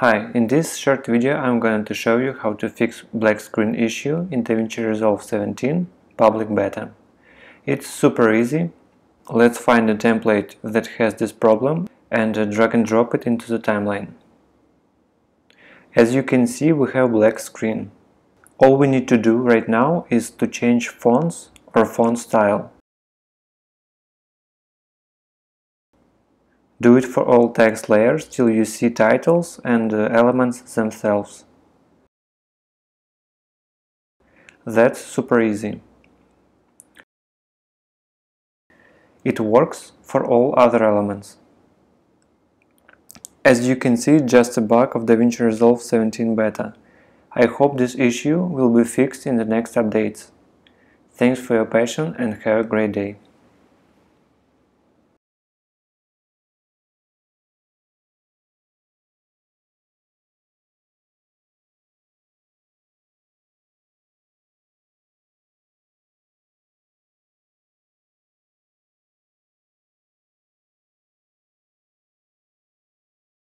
Hi, in this short video I'm going to show you how to fix black screen issue in DaVinci Resolve 17 public beta. It's super easy. Let's find a template that has this problem and drag and drop it into the timeline. As you can see, we have black screen. All we need to do right now is to change fonts or font style. Do it for all text layers till you see titles and elements themselves. That's super easy. It works for all other elements. As you can see, just a bug of DaVinci Resolve 17 beta. I hope this issue will be fixed in the next updates. Thanks for your patience and have a great day.